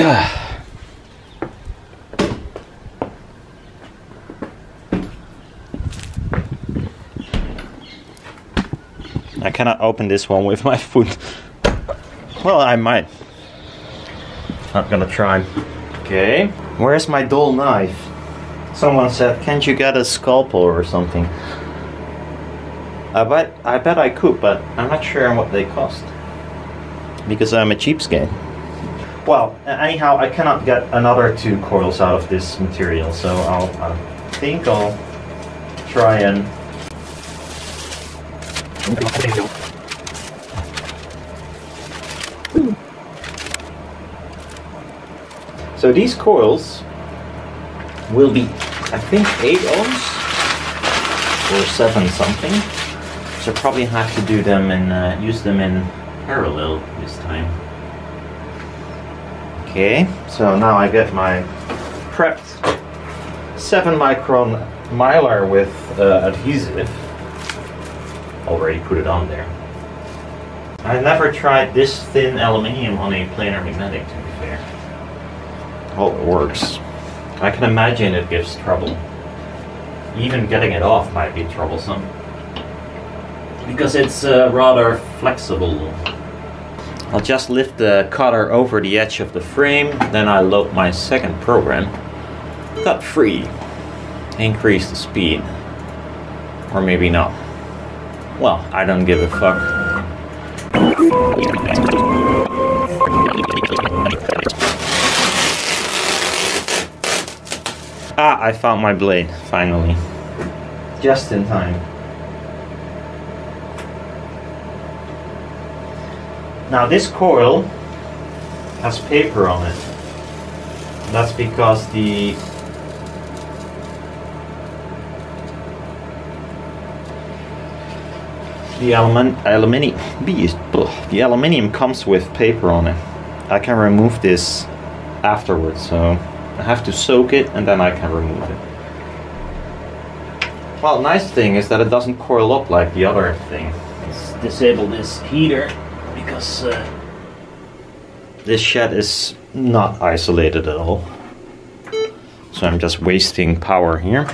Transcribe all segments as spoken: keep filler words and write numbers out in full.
I cannot open this one with my foot. Well, I might. Not gonna try. Okay. Where's my dull knife? Someone said, can't you get a scalpel or something? I bet I bet I could, but I'm not sure what they cost. Because I'm a cheapskate. Well, anyhow, I cannot get another two coils out of this material, so I'll, I think I'll try and... So these coils will be, I think, eight ohms or seven something. So probably have to do them and uh, use them in parallel this time. Okay, so now I get my prepped seven micron mylar with uh, adhesive. Already put it on there. I never tried this thin aluminium on a planar magnetic, to be fair. Oh, it works. I can imagine it gives trouble. Even getting it off might be troublesome. Because it's uh, rather flexible. I'll just lift the cutter over the edge of the frame, then I load my second program. Cut free. Increase the speed. Or maybe not. Well, I don't give a fuck. Ah, I found my blade, finally. Just in time. Now this coil has paper on it. That's because the The alumin aluminium the aluminium comes with paper on it. I can remove this afterwards, so I have to soak it and then I can remove it. Well, nice thing is that it doesn't coil up like the other thing. Let's disable this heater because uh, this shed is not isolated at all. So I'm just wasting power here.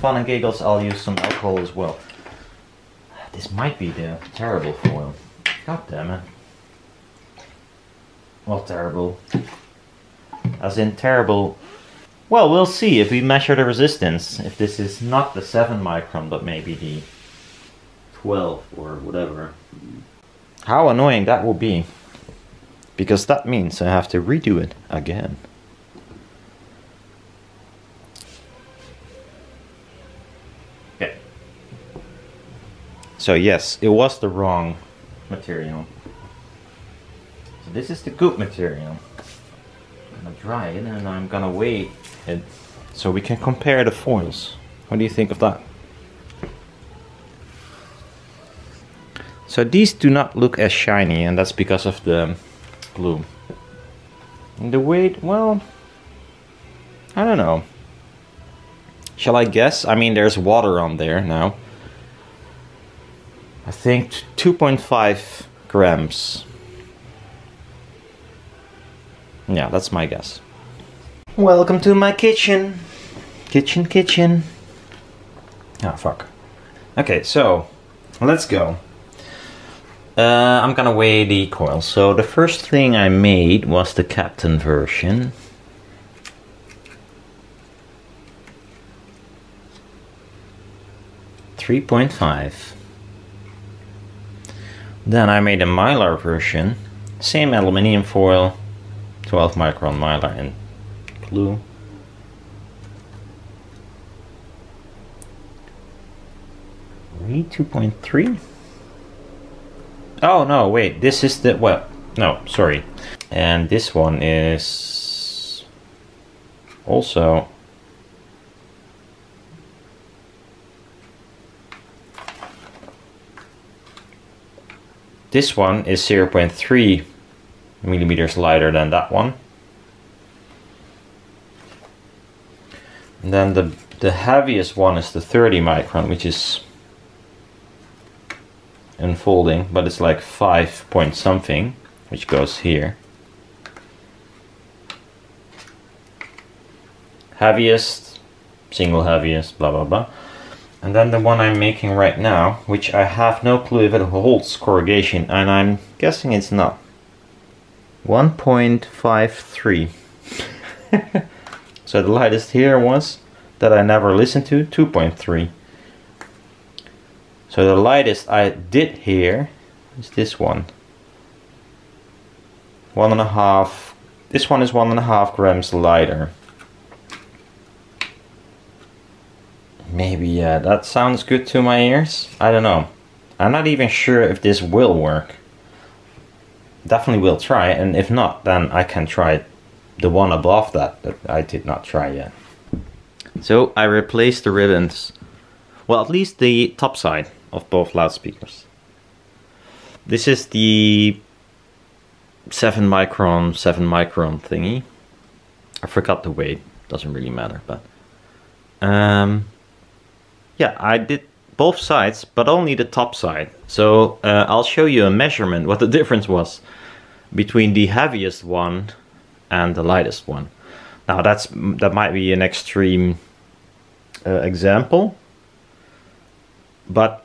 Fun and giggles, I'll use some alcohol as well. This might be the terrible foil. God damn it. Well, terrible. As in terrible. Well, we'll see if we measure the resistance. If this is not the seven micron, but maybe the twelve or whatever. How annoying that will be. Because that means I have to redo it again. So yes, it was the wrong material. So this is the good material. I'm gonna dry it and I'm gonna weigh it so we can compare the foils. What do you think of that? So these do not look as shiny, and that's because of the glue. And the weight, well, I don't know. Shall I guess? I mean, there's water on there now. I think two point five grams. Yeah, that's my guess. Welcome to my kitchen. Kitchen, kitchen. Ah, fuck. Okay, so let's go. Uh, I'm gonna weigh the coils. So the first thing I made was the Captain version. three point five. Then I made a mylar version, same aluminium foil, twelve micron mylar and glue. two point three? Oh no, wait, this is the, well, no, sorry. And this one is also this one is zero point three millimeters lighter than that one. And then the the heaviest one is the thirty micron, which is unfolding, but it's like five point something, which goes here. Heaviest, single heaviest, blah blah blah. And then the one I'm making right now, which I have no clue if it holds corrugation, and I'm guessing it's not. one point five three. So the lightest here was, that I never listened to, two point three. So the lightest I did here is this one. One and a half. This one is one and a half grams lighter. Maybe, yeah, uh, that sounds good to my ears. I don't know. I'm not even sure if this will work. Definitely will try, and if not, then I can try the one above that that I did not try yet. So I replaced the ribbons. Well, at least the top side of both loudspeakers. This is the seven micron, seven micron thingy. I forgot the weight, doesn't really matter, but... Um, yeah, I did both sides, but only the top side. So uh, I'll show you a measurement, what the difference was between the heaviest one and the lightest one. Now that's that might be an extreme uh, example, but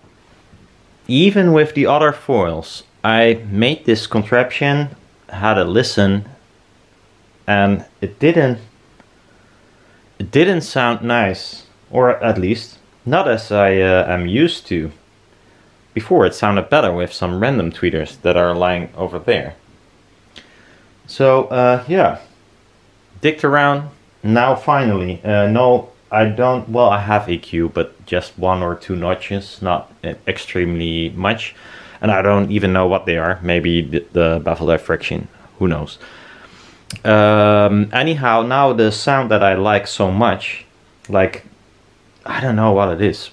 even with the other foils, I made this contraption, had a listen, and it didn't it didn't sound nice, or at least not as I uh, am used to. Before it sounded better with some random tweeters that are lying over there. So uh, yeah. Dicked around. Now finally, uh, no, I don't, well, I have E Q, but just one or two notches, not extremely much, and I don't even know what they are, maybe the, the bevel diffraction, who knows. Um, anyhow, now the sound that I like so much, like, I don't know what it is.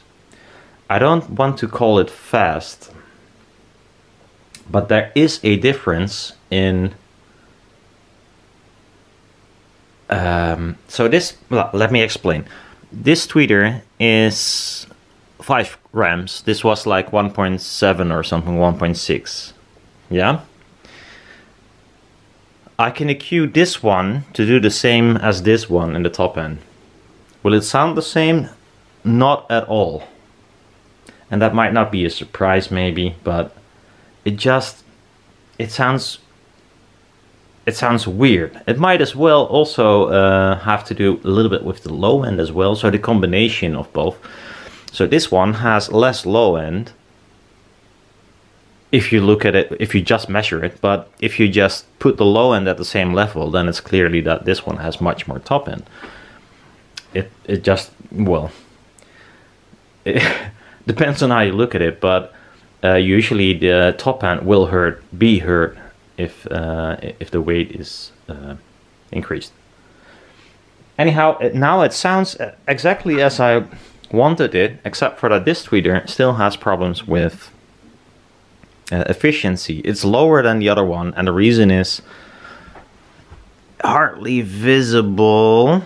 I don't want to call it fast, but there is a difference in... Um, so this, well, let me explain. This tweeter is five grams. This was like one point seven or something, one point six. Yeah? I can E Q this one to do the same as this one in the top end. Will it sound the same? Not at all. And that might not be a surprise maybe, but it just, it sounds... It sounds weird. It might as well also uh, have to do a little bit with the low end as well, so the combination of both. So this one has less low end, if you look at it, if you just measure it, but if you just put the low end at the same level, then it's clearly that this one has much more top end. It, it just, well, it depends on how you look at it, but uh, usually the top end will hurt, be hurt, if uh, if the weight is uh, increased. Anyhow, now it sounds exactly as I wanted it, except for that this tweeter still has problems with uh, efficiency. It's lower than the other one, and the reason is hardly visible.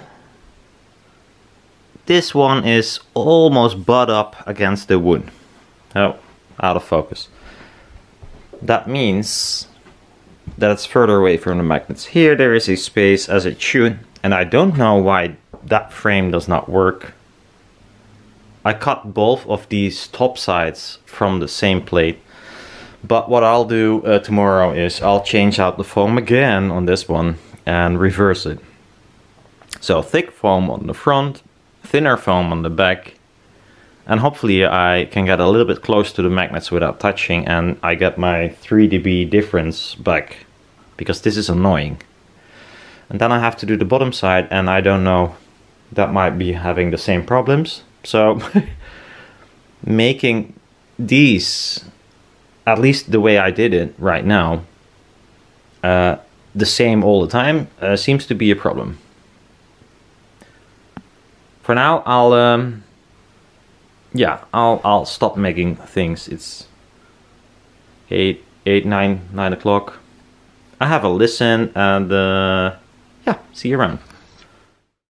This one is almost butt up against the wood. Oh, out of focus. That means that's further away from the magnets. Here there is a space as it should, and I don't know why that frame does not work. I cut both of these top sides from the same plate, but what I'll do uh, tomorrow is I'll change out the foam again on this one and reverse it. So thick foam on the front, thinner foam on the back, and hopefully I can get a little bit close to the magnets without touching, and I get my three D B difference back, because this is annoying. And then I have to do the bottom side, and I don't know, that might be having the same problems. So making these, at least the way I did it right now, uh, the same all the time uh, seems to be a problem. For now, I'll um, yeah, I'll I'll stop making things. It's eight, eight, nine, nine o'clock. I have a listen and uh, yeah, see you around.